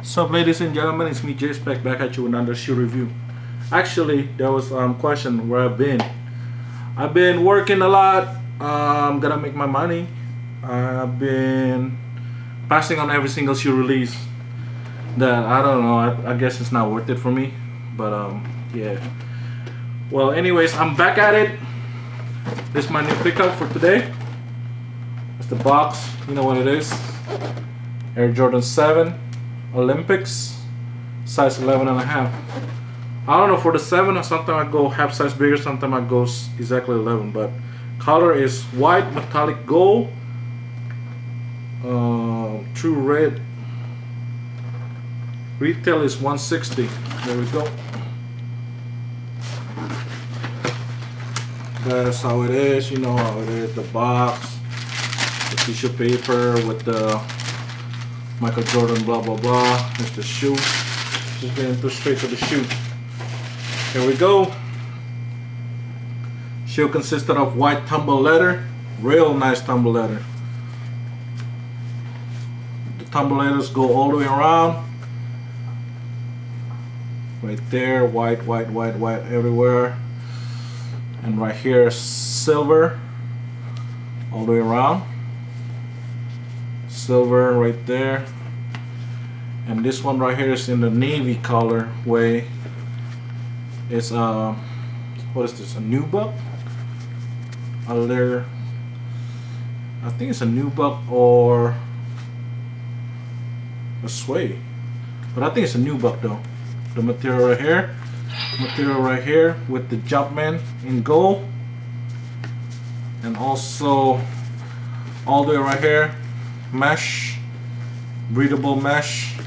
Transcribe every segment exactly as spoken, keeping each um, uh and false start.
What's up, ladies and gentlemen, it's me Jspekz back at you with another shoe review. Actually, there was um question where I've been. I've been working a lot. Um, gotta make my money. I've been passing on every single shoe release that I don't know. I, I guess it's not worth it for me. But um, yeah. Well, anyways, I'm back at it. This is my new pickup for today. It's the box. You know what it is. Air Jordan seven. Olympics, size eleven and a half. I don't know, for the seven or something I go half size bigger, sometimes I go exactly eleven, but color is white, metallic gold, uh, true red. Retail is one sixty. There we go. That's how it is, you know how it is. The box, the tissue paper with the Michael Jordan, blah blah blah. It's the shoe. Just getting too straight to the shoe. Here we go. Shoe consisted of white tumble leather, real nice tumble leather. The tumble leathers go all the way around. Right there, white, white, white, white everywhere. And right here, silver, all the way around. Silver right there, and this one right here is in the navy color way. It's uh, what is this? A new buck? Other, I think it's a new buck or a suede, but I think it's a new buck though. The material right here, material right here with the Jumpman in gold, and also all the way right here. Mesh, breathable mesh,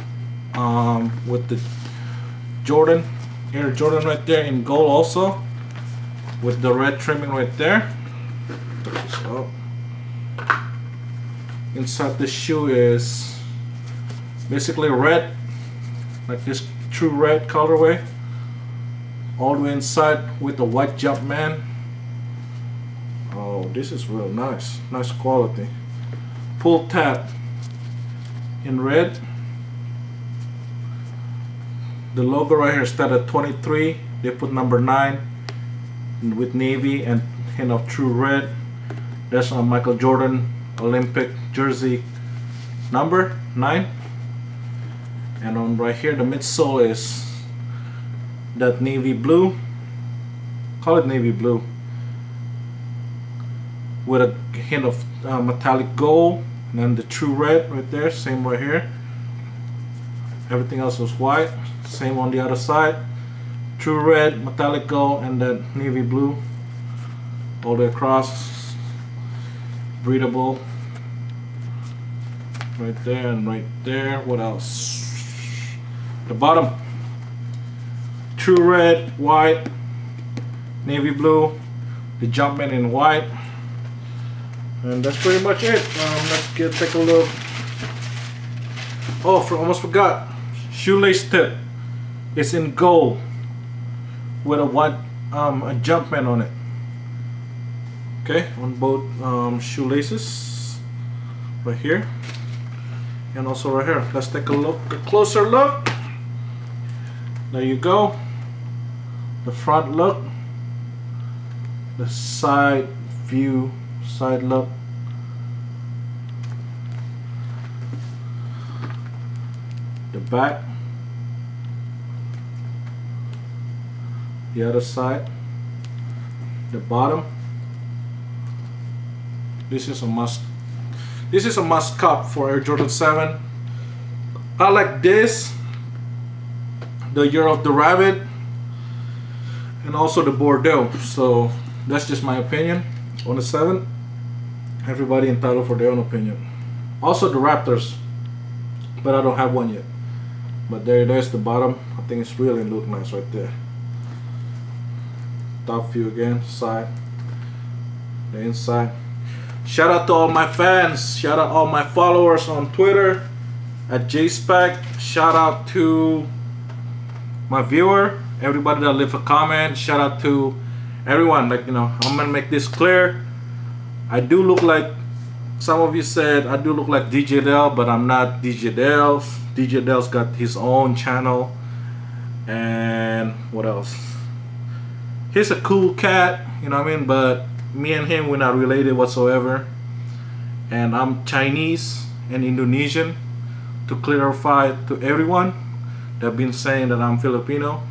um, with the Jordan, Air Jordan right there in gold also, with the red trimming right there. So inside the shoe is basically red, like this true red colorway, all the way inside with the white Jumpman. Oh, this is real nice, nice quality. Pull tab in red. The logo right here started at twenty-three. They put number nine with navy and hint of true red. That's on Michael Jordan Olympic jersey number nine. And on right here, the midsole is that navy blue. Call it navy blue with a hint of uh, metallic gold. And then the true red right there, same right here. Everything else was white, same on the other side. True red, metallic gold, and then navy blue all the way across. Breathable right there and right there. What else? The bottom, true red, white, navy blue, the Jumpman in white. And that's pretty much it. Um, let's get take a look. Oh, for, almost forgot. Shoelace tip. It's in gold with a white um, a Jumpman on it. Okay, on both um, shoelaces, right here, and also right here. Let's take a look, a closer look. There you go. The front look. The side view. Side look. The back. The other side. The bottom. This is a must. This is a must cup for Air Jordan seven. I like this. The Year of the Rabbit. And also the Bordeaux. So that's just my opinion on the seven. Everybody entitled for their own opinion. Also the Raptors, but I don't have one yet. But there it is, the bottom. I think it's really look nice right there. Top view again, side, the inside. Shout out to all my fans. Shout out all my followers on Twitter at Jspekz. Shout out to my viewer, everybody that left a comment. Shout out to everyone. Like, you know, I'm gonna make this clear. I do look like Some of you said I do look like D J Delz, but I'm not D J Delz. D J Delz got his own channel. And what else? He's a cool cat, you know what I mean? But me and him, we're not related whatsoever. And I'm Chinese and Indonesian. To clarify to everyone that been saying that I'm Filipino.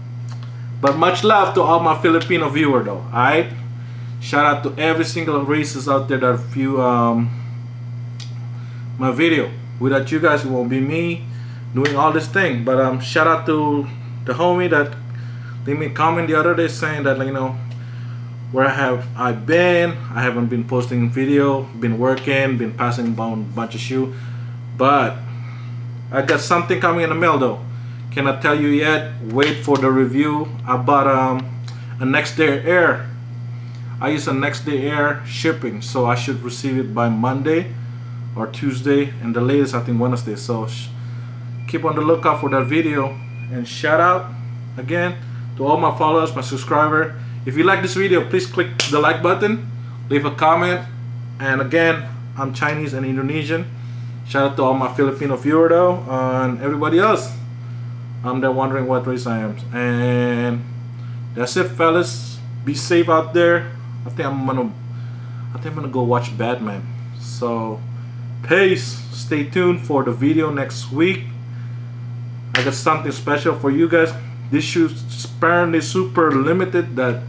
But much love to all my Filipino viewers though, alright? Shout out to every single races out there that view um, my video. Without you guys, it won't be me doing all this thing. But um, shout out to the homie that they made comment the other day saying that, you know, where have I been? I haven't been posting video, been working, been passing down a bunch of shoe. But I got something coming in the mail though. Cannot tell you yet. Wait for the review. I bought um, a next day air. I use a next day air shipping, so I should receive it by Monday or Tuesday, and the latest I think Wednesday. So sh keep on the lookout for that video. And shout out again to all my followers, my subscribers. If you like this video, please click the like button, leave a comment. And again, I'm Chinese and Indonesian. Shout out to all my Filipino viewers though, and everybody else. I'm there wondering what race I am. And that's it, fellas. Be safe out there. I think I'm gonna I think I'm gonna go watch Batman. So peace. Stay tuned for the video next week. I got something special for you guys. This shoe's apparently super limited that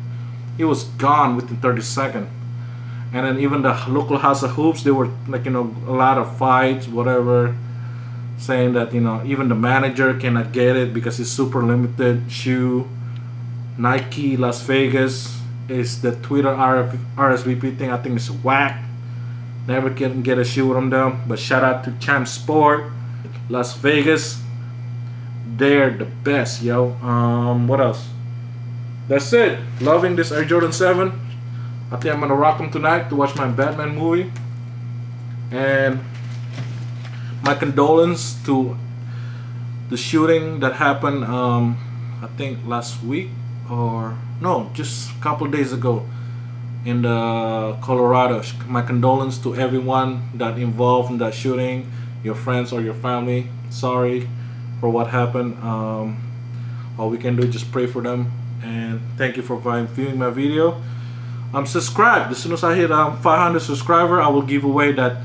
it was gone within thirty seconds. And then even the local House of Hoops, they were like, you know, a lot of fights, whatever, saying that, you know, even the manager cannot get it because it's super limited shoe. Nike Las Vegas is the Twitter R S V P thing. I think it's whack. Never can get a shoe with them down. But shout out to Champ Sport, Las Vegas. They're the best, yo. Um, what else? That's it. Loving this Air Jordan seven. I think I'm gonna rock them tonight to watch my Batman movie. And my condolence to the shooting that happened, um, I think last week or no, just a couple days ago in the Colorado. My condolence to everyone that involved in that shooting, your friends or your family. Sorry for what happened. Um, all we can do is just pray for them. And thank you for viewing my video. I'm subscribed. As soon as I hit um, five hundred subscribers, I will give away that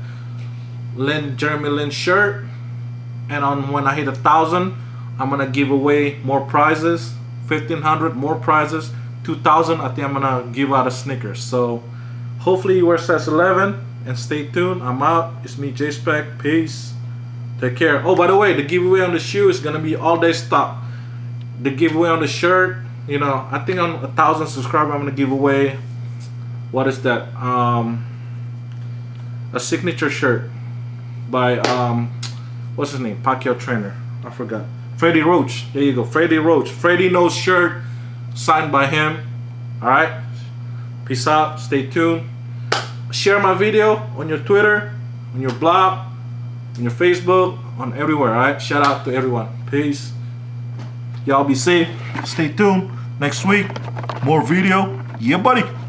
Lin, Jeremy Lin shirt. And on when I hit a thousand, I'm gonna give away more prizes, fifteen hundred more prizes, two thousand. I think I'm gonna give out a Snickers. So hopefully you wear size eleven and stay tuned. I'm out. It's me, Jspekz. Peace. Take care. Oh, by the way, the giveaway on the shoe is gonna be all day stock. The giveaway on the shirt, you know, I think on a thousand subscribers, I'm gonna give away, what is that? Um, a signature shirt by um what's his name, Pacquiao trainer, I forgot, Freddie Roach. There you go, Freddie Roach. Freddie knows shirt signed by him. All right, peace out, stay tuned, share my video on your Twitter, on your blog, on your Facebook, on everywhere. All right, shout out to everyone. Peace. Y'all be safe, stay tuned. Next week, more video. Yeah, buddy.